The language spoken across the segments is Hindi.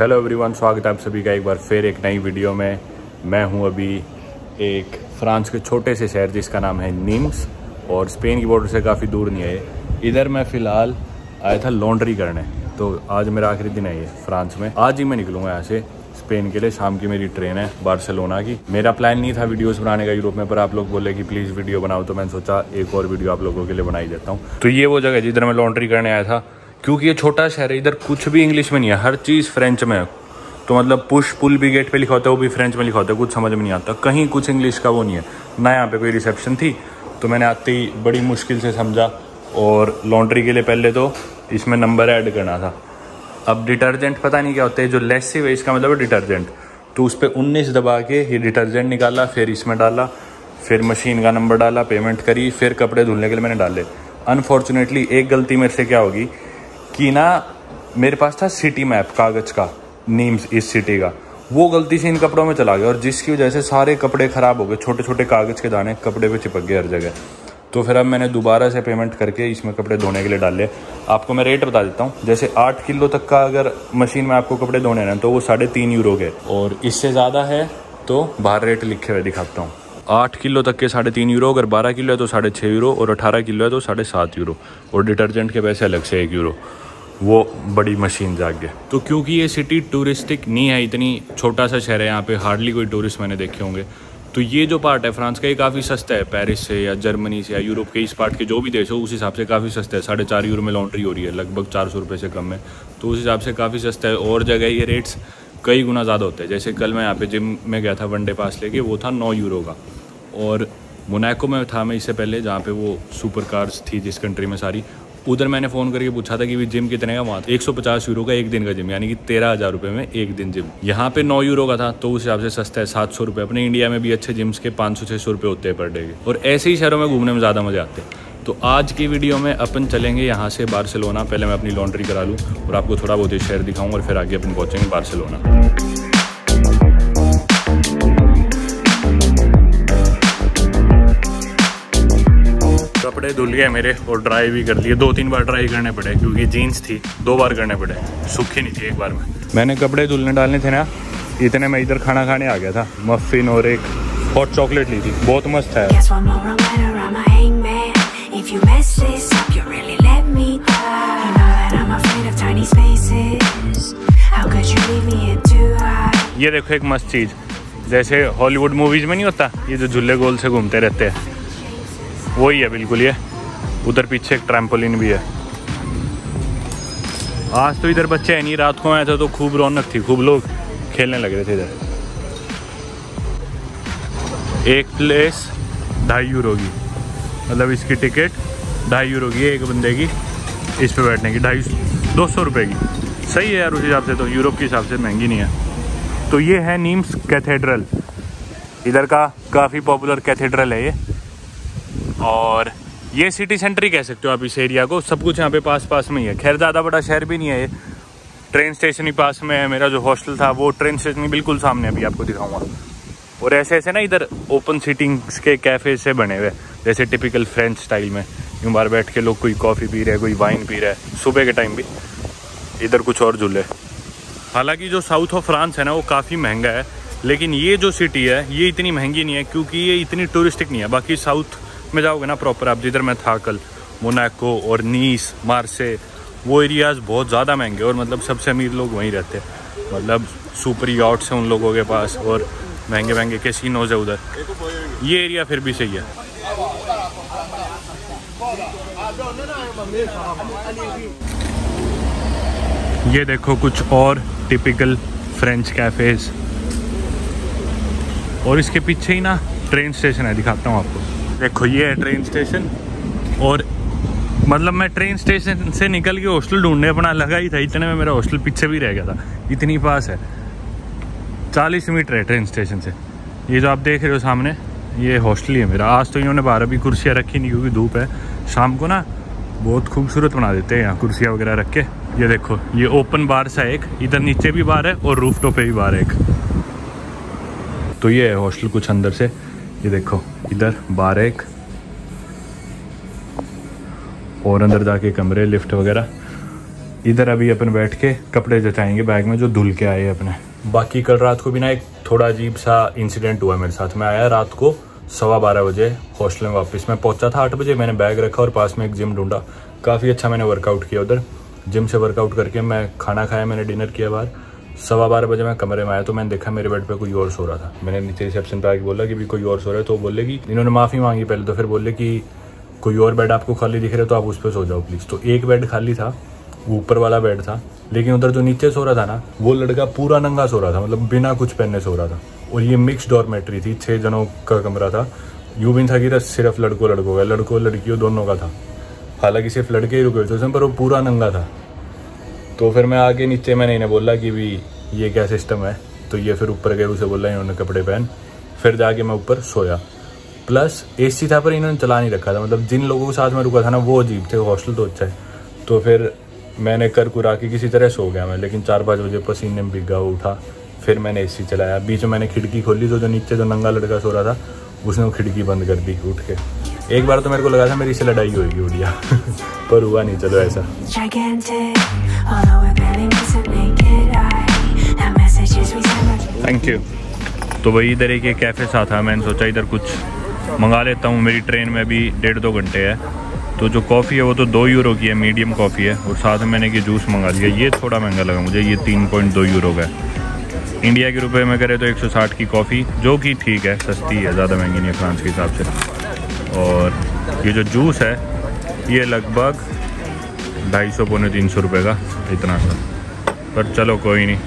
हेलो एवरीवन, स्वागत है आप सभी का एक बार फिर एक नई वीडियो में। मैं हूं अभी एक फ्रांस के छोटे से शहर जिसका नाम है नीम्स, और स्पेन की बॉर्डर से काफ़ी दूर नहीं है। इधर मैं फ़िलहाल आया था लॉन्ड्री करने, तो आज मेरा आखिरी दिन है ये फ्रांस में। आज ही मैं निकलूँगा यहाँ से स्पेन के लिए। शाम की मेरी ट्रेन है बार्सिलोना की। मेरा प्लान नहीं था वीडियोज़ बनाने का यूरोप में, पर आप लोग बोले कि प्लीज़ वीडियो बनाओ, तो मैंने सोचा एक और वीडियो आप लोगों के लिए बनाई देता हूँ। तो ये वो जगह है जिधर मैं लॉन्ड्री करने आया था। क्योंकि ये छोटा शहर है, इधर कुछ भी इंग्लिश में नहीं है, हर चीज़ फ्रेंच में है। तो मतलब पुश पुल भी गेट पे लिखा होता है, वो भी फ्रेंच में लिखा होता है, कुछ समझ में नहीं आता, कहीं कुछ इंग्लिश का वो नहीं है। ना यहाँ पे कोई रिसेप्शन थी, तो मैंने आते ही बड़ी मुश्किल से समझा। और लॉन्ड्री के लिए पहले तो इसमें नंबर ऐड करना था। अब डिटर्जेंट पता नहीं क्या होता है, जो लेसिव है इसका मतलब है डिटर्जेंट, तो उस पर 19 दबा के ये डिटर्जेंट निकाला, फिर इसमें डाला, फिर मशीन का नंबर डाला, पेमेंट करी, फिर कपड़े धुलने के लिए मैंने डाले। अनफॉर्चुनेटली एक गलती मेरे से क्या होगी कि ना, मेरे पास था सिटी मैप कागज़ का नीम्स इस सिटी का, वो गलती से इन कपड़ों में चला गया, और जिसकी वजह से सारे कपड़े ख़राब हो गए। छोटे छोटे कागज़ के दाने कपड़े पे चिपक गए हर जगह। तो फिर अब मैंने दोबारा से पेमेंट करके इसमें कपड़े धोने के लिए डाले। आपको मैं रेट बता देता हूँ, जैसे 8 किलो तक का अगर मशीन में आपको कपड़े धोने हैं तो वो 3.5 यूरो के, और इससे ज़्यादा है तो बाहर रेट लिखे हुए दिखाता हूँ। 8 किलो तक के 3.5 यूरो, अगर 12 किलो है तो 6.5 यूरो, और 18 किलो है तो 7.5 यूरो, और डिटर्जेंट के पैसे अलग से 1 यूरो। वो बड़ी मशीन जाग गए। तो क्योंकि ये सिटी टूरिस्टिक नहीं है, इतनी छोटा सा शहर है, यहाँ पे हार्डली कोई टूरिस्ट मैंने देखे होंगे। तो ये जो पार्ट है फ्रांस का, ये काफ़ी सस्ता है। पेरिस से या जर्मनी से या यूरोप के इस पार्ट के जो भी देश हो, उस हिसाब से काफ़ी सस्ता है। 4.5 यूरो में लॉन्ड्री हो रही है, लगभग 400 रुपये से कम है, तो उस हिसाब से काफ़ी सस्ता है। और जगह ये रेट्स कई गुना ज़्यादा होते हैं। जैसे कल मैं यहाँ पे जिम में गया था वनडे पास लेके, वो था 9 यूरो का। और मोनाको में था मैं इससे पहले, जहाँ पे वो सुपर कार्स थी जिस कंट्री में सारी, उधर मैंने फ़ोन करके पूछा था कि भी जिम कितने का, वहाँ 150 यूरो का एक दिन का जिम, यानी कि 13,000 रुपये में एक दिन जिम। यहाँ पे 9 यूरो का था, तो उस हिसाब से सस्ता है। 700 रुपये, अपने इंडिया में भी अच्छे जिम्स के 500-600 रुपये होते हैं पर डे के, और ऐसे ही शहरों में घूमने में ज़्यादा मजे आते हैं। तो आज की वीडियो में अपन चलेंगे यहाँ से बार्सिलोना। पहले मैं अपनी लॉन्ड्री करा लूँ और आपको थोड़ा बहुत ये शहर दिखाऊँ, और फिर आगे अपन पहुँचेंगे बार्सिलोना। कपड़े धुल गए मेरे और ड्राई भी कर लिए। 2-3 बार ड्राई करने पड़े, क्योंकि जीन्स थी 2 बार करने पड़े, सूखी नहीं थी एक बार में। मैंने कपड़े धुलने डालने थे ना, इतने में इधर खाना खाने आ गया था। मफिन और एक हॉट चॉकलेट ली थी, बहुत मस्त है। ये देखो एक मस्त चीज़, जैसे हॉलीवुड मूवीज में नहीं होता ये जो झूले गोल से घूमते रहते हैं, वही है बिल्कुल ये। उधर पीछे एक ट्रैम्पोलिन भी है। आज तो इधर बच्चे है नहीं, रात को आया था तो खूब रौनक थी, खूब लोग खेलने लग रहे थे इधर। एक प्लेस 2.5 यूरो की, मतलब इसकी टिकट 2.5 यूरो की है एक बंदे की, इस पे बैठने की 200 रुपये की। सही है यार उस हिसाब से, तो यूरोप के हिसाब से महंगी नहीं है। तो ये है नीम्स कैथेड्रल, इधर का काफ़ी पॉपुलर कैथेड्रल है ये। और ये सिटी सेंटर ही कह सकते हो आप इस एरिया को, सब कुछ यहाँ पे पास पास में ही है। खैर ज़्यादा बड़ा शहर भी नहीं है ये, ट्रेन स्टेशन ही पास में है। मेरा जो हॉस्टल था वो ट्रेन स्टेशन बिल्कुल सामने, अभी आपको दिखाऊंगा। और ऐसे ऐसे ना इधर ओपन सीटिंग्स के कैफ़े से बने हुए, जैसे टिपिकल फ्रेंच स्टाइल में यूं बार बैठ के लोग कोई कॉफ़ी पी रहे हैं, कोई वाइन पी रहा है सुबह के टाइम भी। इधर कुछ और झूले। हालाँकि जो साउथ ऑफ फ्रांस है ना, वो काफ़ी महंगा है, लेकिन ये जो सिटी है ये इतनी महंगी नहीं है, क्योंकि ये इतनी टूरिस्टिक नहीं है। बाकी साउथ में जाओगे ना प्रॉपर आप, जिधर मैं था कल, मोनाको और नीस, मार्से, वो एरियाज़ बहुत ज़्यादा महंगे, और मतलब सबसे अमीर लोग वहीं रहते हैं। मतलब सुपर यॉट्स हैं उन लोगों के पास, और महंगे महंगे कैसीनोज है उधर। ये एरिया फिर भी सही है। ये देखो कुछ और टिपिकल फ्रेंच कैफ़ेज़, और इसके पीछे ही ना ट्रेन स्टेशन है, दिखाता हूँ आपको। देखो ये है ट्रेन स्टेशन, और मतलब मैं ट्रेन स्टेशन से निकल के हॉस्टल ढूंढने अपना लगा ही था, इतने में मेरा हॉस्टल पीछे भी रह गया था। इतनी पास है, 40 मीटर है ट्रेन स्टेशन से। ये जो आप देख रहे हो सामने, ये हॉस्टल ही है मेरा। आज तो इन्होंने बाहर भी कुर्सियाँ रखी नहीं, क्योंकि धूप है। शाम को ना बहुत खूबसूरत बना देते हैं यहाँ, कुर्सियाँ वगैरह रख के। ये देखो ये ओपन बार सा एक, इधर नीचे भी बार है और रूफ टॉप पर भी बार है एक। तो ये है हॉस्टल कुछ अंदर से, ये देखो इधर बार एक, और अंदर जाके कमरे, लिफ्ट वगैरह। इधर अभी अपन बैठ के कपड़े जचाएंगे बैग में जो धुल के आए अपने। बाकी कल रात को भी ना एक थोड़ा अजीब सा इंसिडेंट हुआ मेरे साथ। मैं आया रात को 12:15 बजे हॉस्टल में वापस। मैं पहुंचा था 8 बजे, मैंने बैग रखा और पास में एक जिम ढूंढा। काफ़ी अच्छा मैंने वर्कआउट किया उधर। जिम से वर्कआउट करके मैं खाना खाया, मैंने डिनर किया बाहर। 12:15 बजे मैं कमरे में आया तो मैंने देखा मेरे बेड पे कोई और सो रहा था। मैंने नीचे रिसेप्शन पे आके बोला कि भी कोई और सो रहा है, तो बोले कि इन्होंने माफ़ी मांगी पहले, तो फिर बोले कि कोई और बेड आपको खाली दिख रहा है तो आप उस पर सो जाओ प्लीज़। तो एक बेड खाली था, वो ऊपर वाला बेड था, लेकिन उधर जो नीचे सो रहा था ना वो लड़का पूरा नंगा सो रहा था, मतलब बिना कुछ पहने सो रहा था। और ये मिक्स डॉर्मेट्री थी, 6 जनों का कमरा था। यूँ भी था कि सिर्फ लड़कों का, लड़कों लड़कियों दोनों का था, हालांकि सिर्फ लड़के ही रुके हुए थे उसमें, पर वो पूरा नंगा था। तो फिर मैं आगे नीचे मैंने इन्हें बोला कि भी ये क्या सिस्टम है, तो ये फिर ऊपर गए, उसे बोला इन्होंने कपड़े पहन, फिर जाके मैं ऊपर सोया। प्लस एसी था पर इन्होंने चला नहीं रखा था, मतलब जिन लोगों के साथ मैं रुका था ना वो अजीब थे। हॉस्टल तो अच्छा है, तो फिर मैंने कर कुरा के किसी तरह सो गया मैं, लेकिन 4-5 बजे पसीने में भीगा उठा। फिर मैंने AC चलाया, बीच में मैंने खिड़की खोली तो जो नीचे जो नंगा लड़का सो रहा था उसने वो खिड़की बंद कर दी उठ के। एक बार तो मेरे को लगा था मेरी इससे लड़ाई होगी उड़िया, पर हुआ नहीं, चलो ऐसा। Thank you. तो वही इधर एक कैफ़े सा था, मैंने सोचा इधर कुछ मंगा लेता हूँ। मेरी ट्रेन में अभी 1.5-2 घंटे है, तो जो कॉफ़ी है वो तो 2 यूरो की है, मीडियम कॉफ़ी है। और साथ में मैंने ये जूस मंगा लिया, ये थोड़ा महंगा लगा मुझे, ये 3.2 यूरो का है। इंडिया के रुपए में करें तो 160 की कॉफ़ी, जो कि ठीक है, सस्ती है, ज़्यादा महंगी नहीं है फ्रांस के हिसाब से। और ये जो जूस है ये लगभग 250-300 रुपये का, इतना सा। पर चलो कोई नहीं,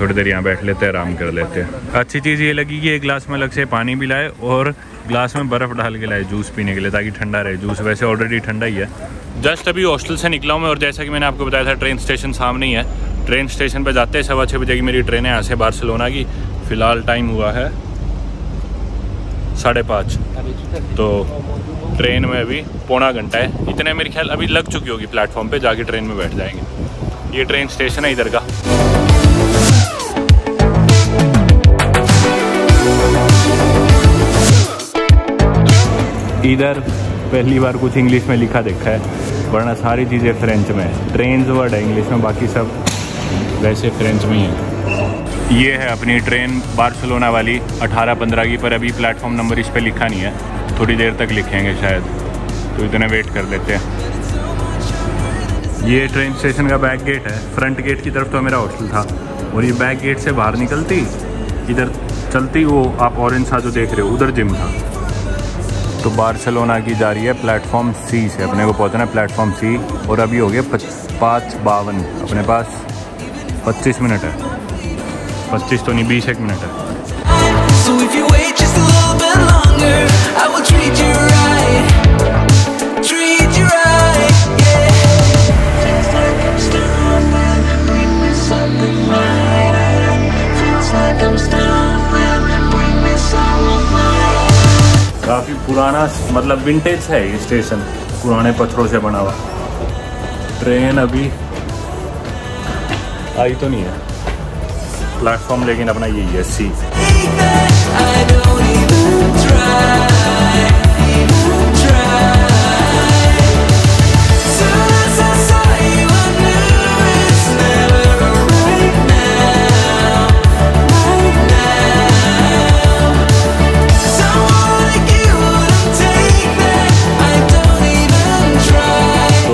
थोड़ी देर यहाँ बैठ लेते हैं, आराम कर लेते हैं। अच्छी चीज़ ये लगी कि एक गिलास में अलग से पानी भी लाए और गिलास में बर्फ़ डाल के लाए जूस पीने के लिए, ताकि ठंडा रहे। जूस वैसे ऑलरेडी ठंडा ही है। जस्ट अभी हॉस्टल से निकला हूँ मैं, और जैसा कि मैंने आपको बताया था ट्रेन स्टेशन सामने ही है। ट्रेन स्टेशन पर जाते हैं, 6:15 बजे की मेरी ट्रेन है यहाँ से बार्सिलोना की। फ़िलहाल टाइम हुआ है 5:30, तो ट्रेन में अभी 1.25 घंटा है। इतने मेरे ख्याल अभी लग चुकी होगी प्लेटफॉर्म पे, जाके ट्रेन में बैठ जाएंगे। ये ट्रेन स्टेशन है इधर का। इधर पहली बार कुछ इंग्लिश में लिखा देखा है, वरना सारी चीज़ें फ्रेंच में है। ट्रेन्स वर्ड है इंग्लिश में, बाकी सब वैसे फ्रेंच में ही है। ये है अपनी ट्रेन बार्सिलोना वाली 18:15 की, पर अभी प्लेटफॉर्म नंबर इस पर लिखा नहीं है, थोड़ी देर तक लिखेंगे शायद, तो इतने वेट कर लेते हैं। ये ट्रेन स्टेशन का बैक गेट है, फ्रंट गेट की तरफ तो मेरा हॉस्टल था। और ये बैक गेट से बाहर निकलती इधर चलती, वो आप ऑरेंज सा जो देख रहे हो उधर जिम था। तो बार्सिलोना की जा रही है प्लेटफॉर्म C से, अपने को पहुंचना है प्लेटफॉर्म C। और अभी हो गया 5:52, अपने पास 25 मिनट है, 25 तो नहीं 21 मिनट है। काफ़ी पुराना, मतलब विंटेज है ये स्टेशन, पुराने पत्थरों से बना हुआ। ट्रेन अभी आई तो नहीं है, प्लेटफॉर्म लेकिन अपना यही है C।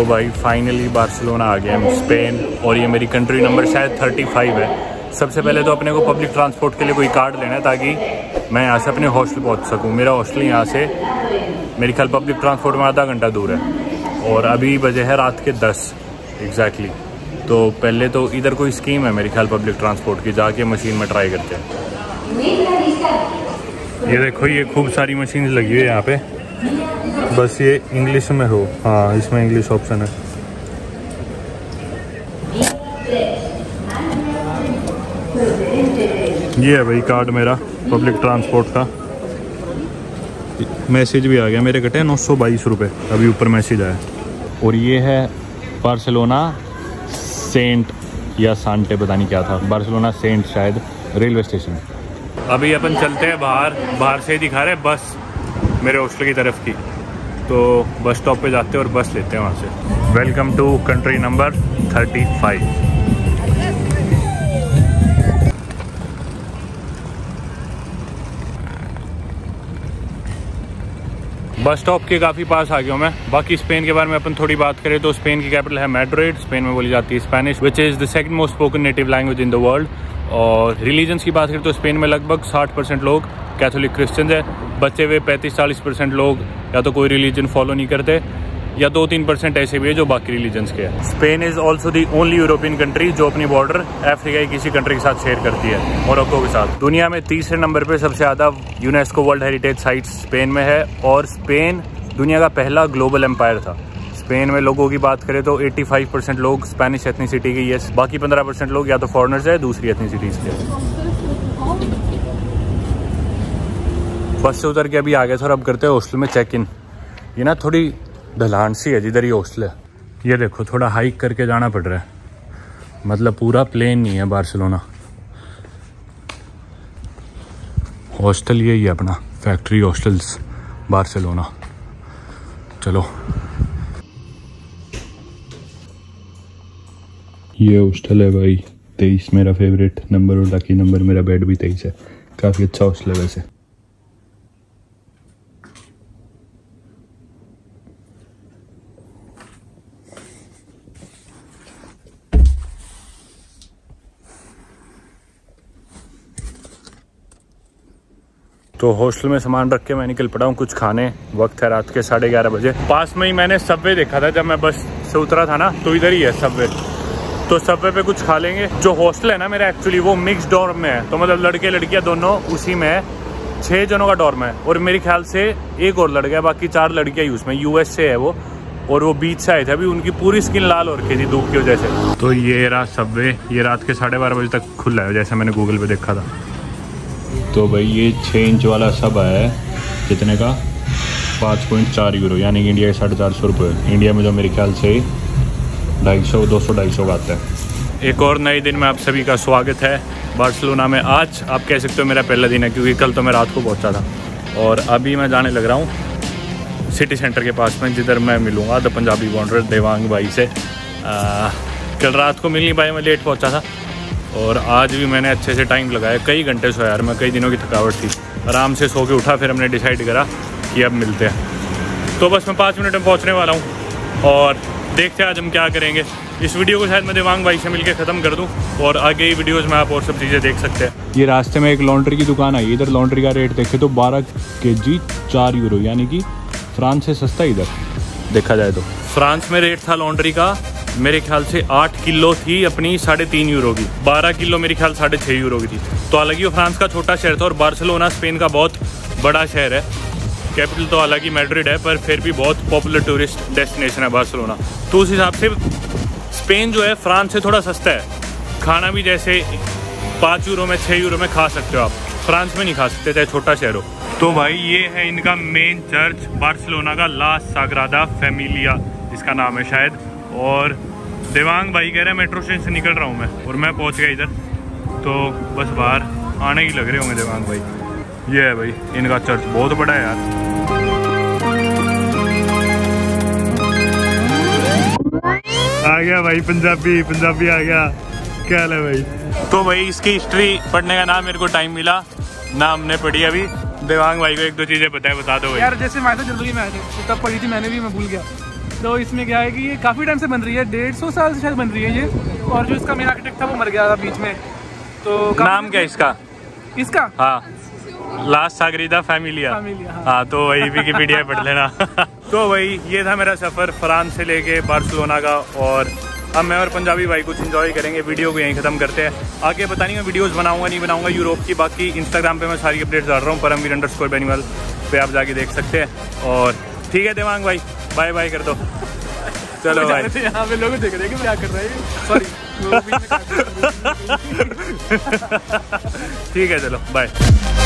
भाई फाइनली बार्सिलोना आ गया हम, स्पेन। और ये मेरी कंट्री नंबर शायद 35 है। सबसे पहले तो अपने को पब्लिक ट्रांसपोर्ट के लिए कोई कार्ड लेना है, ताकि मैं यहाँ से अपने हॉस्टल पहुँच सकूँ। मेरा हॉस्टल यहाँ से मेरे ख्याल पब्लिक ट्रांसपोर्ट में आधा घंटा दूर है। और अभी बजे है रात के 10 एग्जैक्टली। तो पहले तो इधर कोई स्कीम है मेरे ख्याल पब्लिक ट्रांसपोर्ट की, जाके मशीन में ट्राई करते हैं। ये देखो, ये खूब सारी मशीन लगी हुई है यहाँ पर, बस ये इंग्लिश में हो। हाँ, इसमें इंग्लिश ऑप्शन है। ये है भाई कार्ड मेरा पब्लिक ट्रांसपोर्ट का। मैसेज भी आ गया, मेरे कटे 922 रुपये अभी ऊपर मैसेज आया। और ये है बार्सिलोना सेंट या सांटे, पता नहीं क्या था, बार्सिलोना सेंट शायद रेलवे स्टेशन। अभी अपन चलते हैं बाहर, बाहर से दिखा रहे बस मेरे हॉस्टल की तरफ की। तो बस स्टॉप पे जाते हैं और बस लेते हैं वहाँ से। Welcome to country number 35। Bus stop के काफ़ी पास आ गया हूँ मैं। बाकी स्पेन के बारे में अपन थोड़ी बात करें तो स्पेन की कैपिटल है मैड्रिड। स्पेन में बोली जाती है Spanish which is the second most spoken native language in the world. और रिलीजन्स की बात करें तो स्पेन में लगभग 60% लोग कैथोलिक क्रिश्चियंस हैं। बचे हुए 35-40% लोग या तो कोई रिलीजन फॉलो नहीं करते या 2-3% ऐसे भी है जो बाकी रिलीजन्स के हैं। Spain is also the only European country जो अपनी बॉर्डर अफ्रीका की किसी कंट्री के साथ शेयर करती है, मोरक्को के साथ। दुनिया में तीसरे नंबर पे सबसे ज़्यादा UNESCO world heritage sites Spain में है। और स्पेन दुनिया का पहला ग्लोबल एम्पायर था। स्पेन में लोगों की बात करें तो 85% लोग स्पेनिश एथनीसिटी के है। बाकी 15% लोग या तो फॉरनर्स है दूसरी एथनीसिटीज़ के। बस से उतर के अभी आ गया था और अब करते हैं हॉस्टल में चेक इन। ये ना थोड़ी ढलान सी है जिधर ये हॉस्टल है। ये देखो थोड़ा हाइक करके जाना पड़ रहा है, मतलब पूरा प्लेन नहीं है बार्सिलोना। हॉस्टल यही है अपना, फैक्ट्री हॉस्टल्स बार्सिलोना। चलो ये हॉस्टल है भाई 23, मेरा फेवरेट नंबर और लकी नंबर। मेरा बेड भी 23 है। काफ़ी अच्छा हॉस्टल है वैसे। तो हॉस्टल में सामान रख के मैं निकल पड़ा हूँ कुछ खाने। वक्त है रात के 11:30 बजे। पास में ही मैंने सबवे देखा था जब मैं बस से उतरा था ना, तो इधर ही है सबवे। तो सबवे पे कुछ खा लेंगे। जो हॉस्टल है ना मेरा एक्चुअली वो मिक्स डॉर्म में है, तो मतलब लड़के लड़कियाँ दोनों उसी में है। 6 जनों का डॉर्म है और मेरे ख्याल से एक और लड़का है, बाकी 4 लड़कियाँ ही उसमें। यूएस से है वो और वो बीच से आए थे अभी। उनकी पूरी स्किन लाल हो रखी थी धूप की वजह से। तो ये रहा सबवे। ये रात के 12:30 बजे तक खुला है जैसा मैंने गूगल पर देखा था। तो भाई ये 6 इंच वाला सब आया है कितने का? 5.4 यूरो, यानी कि इंडिया के 450 रुपये। इंडिया में जो मेरे ख्याल से 250 का आता है। एक और नए दिन में आप सभी का स्वागत है बार्सिलोना में। आज आप कह सकते हो मेरा पहला दिन है क्योंकि कल तो मैं रात को पहुंचा था। और अभी मैं जाने लग रहा हूँ सिटी सेंटर के पास में, जिधर मैं मिलूँगा द पंजाबी बॉन्डर देवांग भाई से। कल रात को मिल नहीं पाया, मैं लेट पहुँचा था। और आज भी मैंने अच्छे से टाइम लगाया, कई घंटे सोया यार मैं। कई दिनों की थकावट थी, आराम से सो के उठा। फिर हमने डिसाइड करा कि अब मिलते हैं। तो बस मैं 5 मिनट में पहुंचने वाला हूं और देखते हैं आज हम क्या करेंगे। इस वीडियो को शायद मैं देवांग भाई से मिलकर ख़त्म कर दूं और आगे ही वीडियोज़ में आप और सब चीज़ें देख सकते हैं। ये रास्ते में एक लॉन्ड्री की दुकान आई। इधर लॉन्ड्री का रेट देखे तो 12 kg 4 यूरो, यानी कि फ्रांस से सस्ता। इधर देखा जाए तो फ्रांस में रेट था लॉन्ड्री का मेरे ख्याल से 8 किलो थी अपनी 3.5 यूरो की, 12 किलो मेरे ख्याल 6.5 यूरो की थी। तो हालांकि वो फ्रांस का छोटा शहर था और बार्सिलोना स्पेन का बहुत बड़ा शहर है। कैपिटल तो हालांकि मैड्रिड है पर फिर भी बहुत पॉपुलर टूरिस्ट डेस्टिनेशन है बार्सिलोना। तो उस हिसाब से स्पेन जो है फ्रांस से थोड़ा सस्ता है। खाना भी जैसे 5 यूरो में 6 यूरो में खा सकते हो आप, फ्रांस में नहीं खा सकते चाहे छोटा शहर हो। तो भाई ये है इनका मेन चर्च बार्सिलोना का, ला साग्रादा फैमिलिया इसका नाम है शायद। और देवांग भाई कह रहे हैं मेट्रो स्टेशन से निकल रहा हूँ मैं और मैं पहुँच गया इधर। तो बस बाहर आने ही लग रहे होंगे देवांग भाई। ये है भाई इनका चर्च, बहुत बड़ा है यार। आ गया भाई पंजाबी, पंजाबी आ गया। क्या हाल है भाई? तो भाई इसकी हिस्ट्री पढ़ने का नाम मेरे को टाइम मिला ना, हमने पढ़ी। अभी देवांग भाई को 1-2 चीज़ें पता है, बता दो यार। जैसे मैं तो जल्दी में आए थे तब पढ़ी थी मैंने भी, मैं भूल गया। तो इसमें क्या है कि ये काफ़ी टाइम से बन रही है, 150 साल से शायद बन रही है ये। और जो इसका मेन आर्किटेक्ट था वो मर गया था बीच में। तो नाम क्या इसका? इसका हाँ, ला साग्रादा फैमिलिया। हाँ तो वही विकिपीडिया पढ़ लेना। तो वही ये था मेरा सफ़र फ्रांस से लेके बार्सिलोना का। और अब मैं और पंजाबी भाई कुछ इंजॉय करेंगे। वीडियो को यहीं ख़त्म करते हैं। आगे पता नहीं मैं वीडियोज़ बनाऊँगा नहीं बनाऊँगा यूरोप की। बाकी इंस्टाग्राम पर मैं सारी अपडेट्स डाल रहा हूँ, paramveer_animal पे आप जाके देख सकते हैं। और ठीक है देवांग भाई, बाय बाय कर दो। चलो भाई यहाँ पे लोग देख रहे हैं कि क्या कर रहे हैं। सॉरी ठीक है चलो बाय।